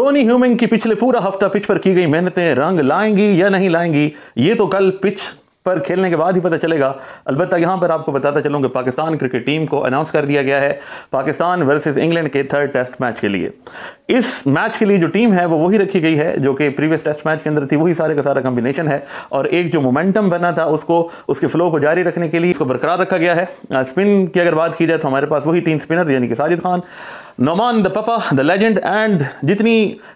Tony humming की पिछले पूरा हफ्ता पिच पर की गई मेहनतें रंग लाएंगी या नहीं लाएंगी, ये तो कल पिच पर खेलने के बाद ही पता चलेगा। अलबत्ता यहाँ पर आपको बताता चलूँ कि पाकिस्तान क्रिकेट टीम को अनाउंस कर दिया गया है पाकिस्तान वर्सेस इंग्लैंड के थर्ड टेस्ट मैच के लिए। इस मैच के लिए जो टीम है वो वही रखी गई है जो कि प्रीवियस टेस्ट मैच के अंदर थी, वही सारे का सारा कॉम्बिनेशन है और एक जो मोमेंटम बना था उसको, उसके फ्लो को जारी रखने के लिए इसको बरकरार रखा गया है। स्पिन की अगर बात की जाए तो हमारे पास वही तीन स्पिनर यानी कि Sajid Khan, नमान the papa the legend and जितनी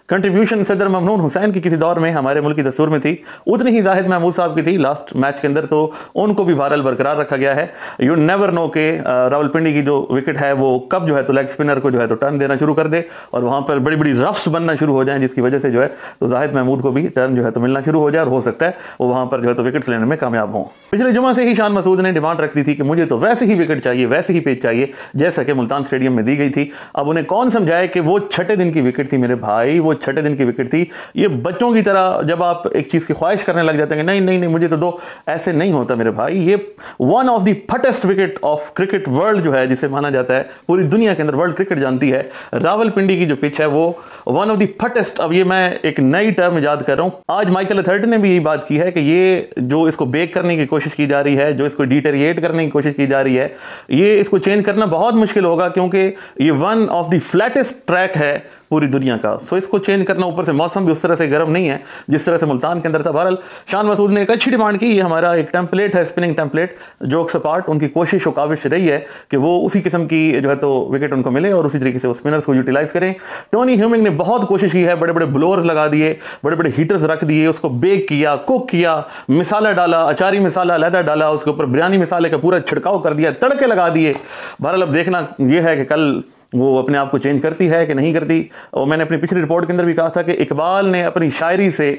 कंट्रीब्यूशन सदर ममनून हुसैन की किसी दौर में हमारे मुल्क की दस्तूर में थी उतनी ही जाहिद महमूद साहब की थी लास्ट मैच के अंदर, तो उनको भी बहरहाल बरकरार रखा गया है। यू नेवर नो के रावलपिंडी की जो विकेट है वो कब जो है तो लेग स्पिनर को जो है तो टर्न देना शुरू कर दे और वहाँ पर बड़ी बड़ी रफ्स बनना शुरू हो जाए, जिसकी वजह से जो है तो जाहिद महमूद को भी टर्न जो है तो मिलना शुरू हो जाए और हो सकता है वो वहाँ पर जो है तो विकेट लेने में कामयाब हों। पिछले जुम्मे से ही शान मसूद ने डिमांड रख दी थी कि मुझे तो वैसे ही विकेट चाहिए, वैसे ही पिच चाहिए जैसा कि मुल्तान स्टेडियम में दी गई थी। अब उन्हें कौन समझाए कि वो छठे दिन की विकेट थी मेरे भाई, वो छठे दिन की विकेट थी। ये बच्चों की तरह जब आप एक चीज़ की ख्वाहिश करने लग जाते हैं कि नहीं नहीं नहीं मुझे तो दो, ऐसे नहीं होता मेरे भाई। ये one of the flattest wicket of cricket world जो है जिसे माना जाता है, पूरी दुनिया के अंदर वर्ल्ड क्रिकेट जानती है, रावलपिंडी की जो पिच है वो वन ऑफ द फटेस्ट। अब ये मैं एक नई टर्म याद कर रहा हूँ, आज माइकल एथर्टन ने भी यही बात की है कि ये जो इसको बेक करने की कोशिश की जा रही है, जो इसको डिटेरिएट करने की कोशिश की जा रही है, ये इसको चेंज करना बहुत मुश्किल होगा क्योंकि ये one of the flattest track है पूरी दुनिया का। सो इसको चेंज करना, ऊपर से मौसम भी उस तरह से गर्म नहीं है जिस तरह से मुल्तान के अंदर था। बहरहाल शान मसूद ने एक अच्छी डिमांड की, ये हमारा एक टेम्पलेट है स्पिनिंग टेम्पलेट, जोक्स अपार्ट उनकी कोशिश और काविश रही है कि वो उसी किस्म की जो है तो विकेट उनको मिले और उसी तरीके से वो स्पिनर्स को यूटिलाइज करें। टोनी ह्यूमिंग ने बहुत कोशिश की है, बड़े बड़े ब्लोअर्स लगा दिए, बड़े बड़े हीटर्स रख दिए, उसको बेक किया, कुक किया, मिसाला डाला, अचारी मिसाला अलहदा डाला, उसके ऊपर बिरयानी मिसाले का पूरा छिड़काव कर दिया, तड़के लगा दिए। बहरहाल अब देखना यह है कि कल वो अपने आप को चेंज करती है कि नहीं करती। और मैंने अपनी पिछली रिपोर्ट के अंदर भी कहा था कि इकबाल ने अपनी शायरी से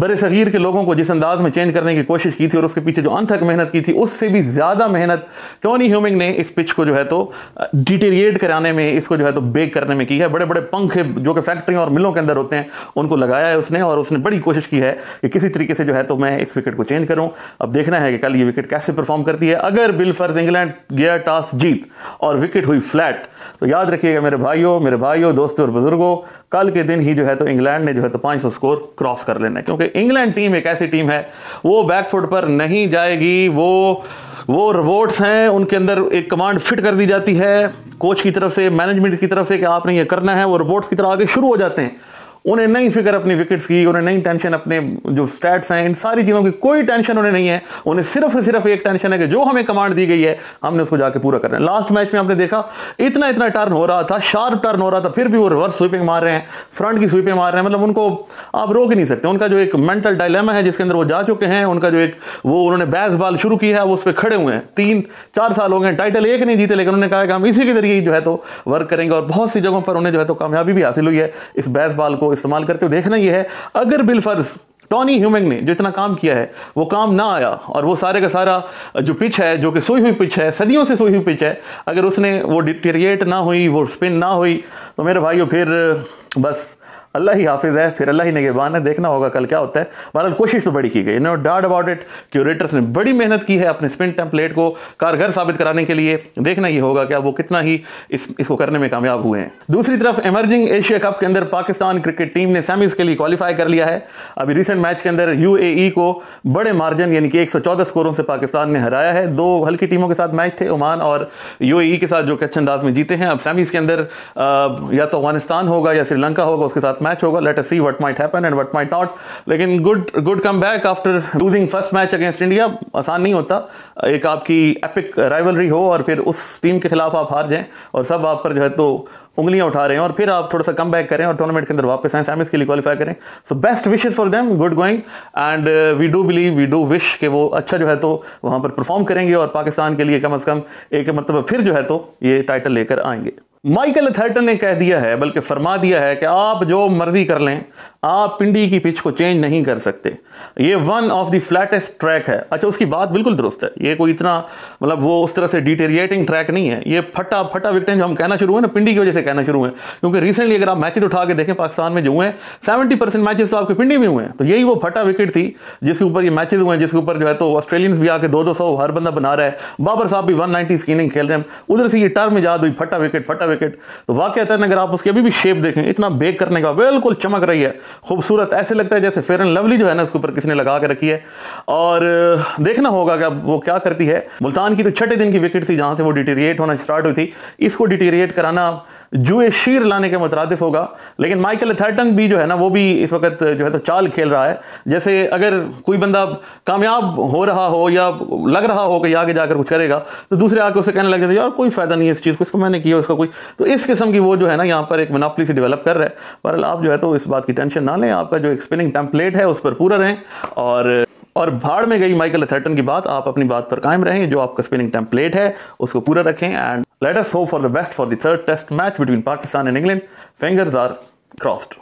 बड़े सगीर के लोगों को जिस अंदाज में चेंज करने की कोशिश की थी और उसके पीछे जो अनथक मेहनत की थी, उससे भी ज़्यादा मेहनत टोनी ह्यूमिंग ने इस पिच को जो है तो डिटेरिएट कराने में, इसको जो है तो बेक करने में की है। बड़े बड़े पंखे जो कि फैक्ट्रियों और मिलों के अंदर होते हैं उनको लगाया है उसने और उसने बड़ी कोशिश की है कि किसी तरीके से जो है तो मैं इस विकेट को चेंज करूँ। अब देखना है कि कल ये विकेट कैसे परफॉर्म करती है। अगर बिलफर्ज इंग्लैंड गया टॉस जीत और विकेट हुई फ्लैट तो याद रखिएगा मेरे भाइयों दोस्तों और बुजुर्गों, कल के दिन ही जो है तो इंग्लैंड ने जो है तो 500 स्कोर क्रॉस कर लेना है क्योंकि इंग्लैंड टीम एक ऐसी टीम है वो बैकफुट पर नहीं जाएगी। वो रोबोट्स हैं, उनके अंदर एक कमांड फिट कर दी जाती है कोच की तरफ से, मैनेजमेंट की तरफ से कि आपने ये करना है, वो रोबोट्स की तरह आगे शुरू हो जाते हैं। उन्हें नहीं फिक्र अपनी विकेट्स की, उन्हें नहीं टेंशन अपने जो स्टैट्स हैं, इन सारी चीज़ों की कोई टेंशन उन्हें नहीं है। उन्हें सिर्फ और सिर्फ एक टेंशन है कि जो हमें कमांड दी गई है हमने उसको जाके पूरा करना है। लास्ट मैच में आपने देखा इतना टर्न हो रहा था, शार्प टर्न हो रहा था, फिर भी वो रिवर्स स्वीपिंग मार रहे हैं, फ्रंट की स्वीपिंग मार रहे हैं, मतलब उनको आप रोक ही नहीं सकते। उनका जो एक मेंटल डायलेमा है जिसके अंदर वो जा चुके हैं, उनका जो एक वो उन्होंने बैस बॉल शुरू की है वो उस पर खड़े हुए हैं। 3-4 साल हो गए, टाइटल एक नहीं जीते, लेकिन उन्होंने कहा कि हम इसी के जरिए जो है तो वर्क करेंगे और बहुत सी जगहों पर उन्हें जो है तो कामयाबी भी हासिल हुई है इस बैस बॉल को इस्तेमाल करते हुए। देखना यह है अगर बिलफर्ज टोनी ह्यूमिंग ने जो इतना काम किया है वो काम ना आया और वो सारे का सारा जो पिच है, जो कि सोई हुई पिच है, सदियों से सोई हुई पिच है, अगर उसने वो डिटेरिएट ना हुई, वो स्पिन ना हुई, तो मेरे भाइयों फिर बस अल्लाह ही हाफिज़ है, फिर अल्लाह ही निगहबान है। देखना होगा कल क्या होता है। बहरहाल कोशिश तो बड़ी की गई, no doubt about it. Curators ने बड़ी मेहनत की है अपने स्पिन टेम्पलेट को कारगर साबित कराने के लिए। देखना ये होगा कि अब वो कितना ही इसको करने में कामयाब हुए हैं। दूसरी तरफ एमर्जिंग एशिया कप के अंदर पाकिस्तान क्रिकेट टीम ने सेमीज़ के लिए क्वालिफाई कर लिया है। अभी रिसेंट मैच के अंदर UAE को बड़े मार्जिन यानी कि 114 स्कोरों से पाकिस्तान ने हराया है। दो हल्की टीमों के साथ मैच थे, ओमान और UAE के साथ, जो कि अच्छे अंदाज में जीते हैं। अब सेमीज़ के अंदर या तो अफगानिस्तान होगा या श्रीलंका होगा, उसके साथ मैच होगा। Let us see what might happen and what might not. लेकिन good comeback after losing first match against India. आसान नहीं होता, एक आपकी एपिक राइवलरी हो और फिर उस टीम के खिलाफ आप हार जाएं और सब आप पर जो है तो उंगलियां उठा रहे हैं और फिर आप थोड़ा सा कम बैक करें और टूर्नामेंट के अंदर वापस आएँ, सेमीज के लिए क्वालिफाई करें। So best wishes for them, good going and we do wish कि वो अच्छा जो है तो वहाँ पर परफॉर्म करेंगे और पाकिस्तान के लिए कम अज़ कम एक मरतबा फिर जो है तो ये टाइटल लेकर आएंगे। माइकल एथर्टन ने कह दिया है, बल्कि फरमा दिया है कि आप जो मर्जी कर लें, आप पिंडी की पिच को चेंज नहीं कर सकते, ये one of the flattest track है। अच्छा, उसकी बात बिल्कुल दुरुस्त है, ये कोई इतना मतलब वो उस तरह से डिटेरिएटिंग ट्रैक नहीं है। ये फटा फटा विकटें जो हम कहना शुरू हुए ना पिंडी की वजह से कहना शुरू हुए, क्योंकि रिसेंटली अगर आप मैचेस उठा के देखें पाकिस्तान में जो हुए 70% मैचेस तो आपके पिंडी में हुए हैं। तो यही वो फटा विकेट थी जिसके ऊपर ये मैचेस हुए हैं, जिसके ऊपर जो है तो ऑस्ट्रेलियंस भी आके 200-200 हर बंदा बना रहा है, बाबर साहब भी 190 स्किनिंग खेल रहे हैं, उधर से ये टर्म ईजाद हुई फटा विकेट फटा विकेट। तो वाकई अगर आप उसकी अभी भी शेप देखें, इतना बेक करने का बिल्कुल चमक रही है, खूबसूरत, ऐसे लगता है जैसे फेयर एंड लवली जो है ना उसके ऊपर किसी ने लगा के रखी है। और देखना होगा कि अब वो क्या करती है। मुल्तान की तो छठे दिन की विकेट थी जहां से वो डिटेरिएट होना स्टार्ट हुई थी, इसको डिटेरिएट कराना जुए शीर लाने के मुतरादिफ होगा। लेकिन माइकल एथर्टन भी जो है ना वो भी इस वक्त जो है तो चाल खेल रहा है, जैसे अगर कोई बंदा कामयाब हो रहा हो या लग रहा हो कि आगे जाकर कुछ करेगा तो दूसरे आके उसे कहने लग जाते यार कोई फायदा नहीं है इस चीज़ को, इसको मैंने किया उसका कोई, तो इस किस्म की वो जो है ना यहाँ पर एक मोनोपोली से डेवलप कर रहा है। पर आप जो है तो इस बात की टेंशन ना लें, आपका जो एक स्पिनिंग टेम्पलेट है उस पर पूरा रहें और भाड़ में गई माइकल एथर्टन की बात, आप अपनी बात पर कायम रहें, जो आपका स्पिनिंग टेम्पलेट है उसको पूरा रखें। And let us hope for the best for the third test match between Pakistan and England. Fingers are crossed.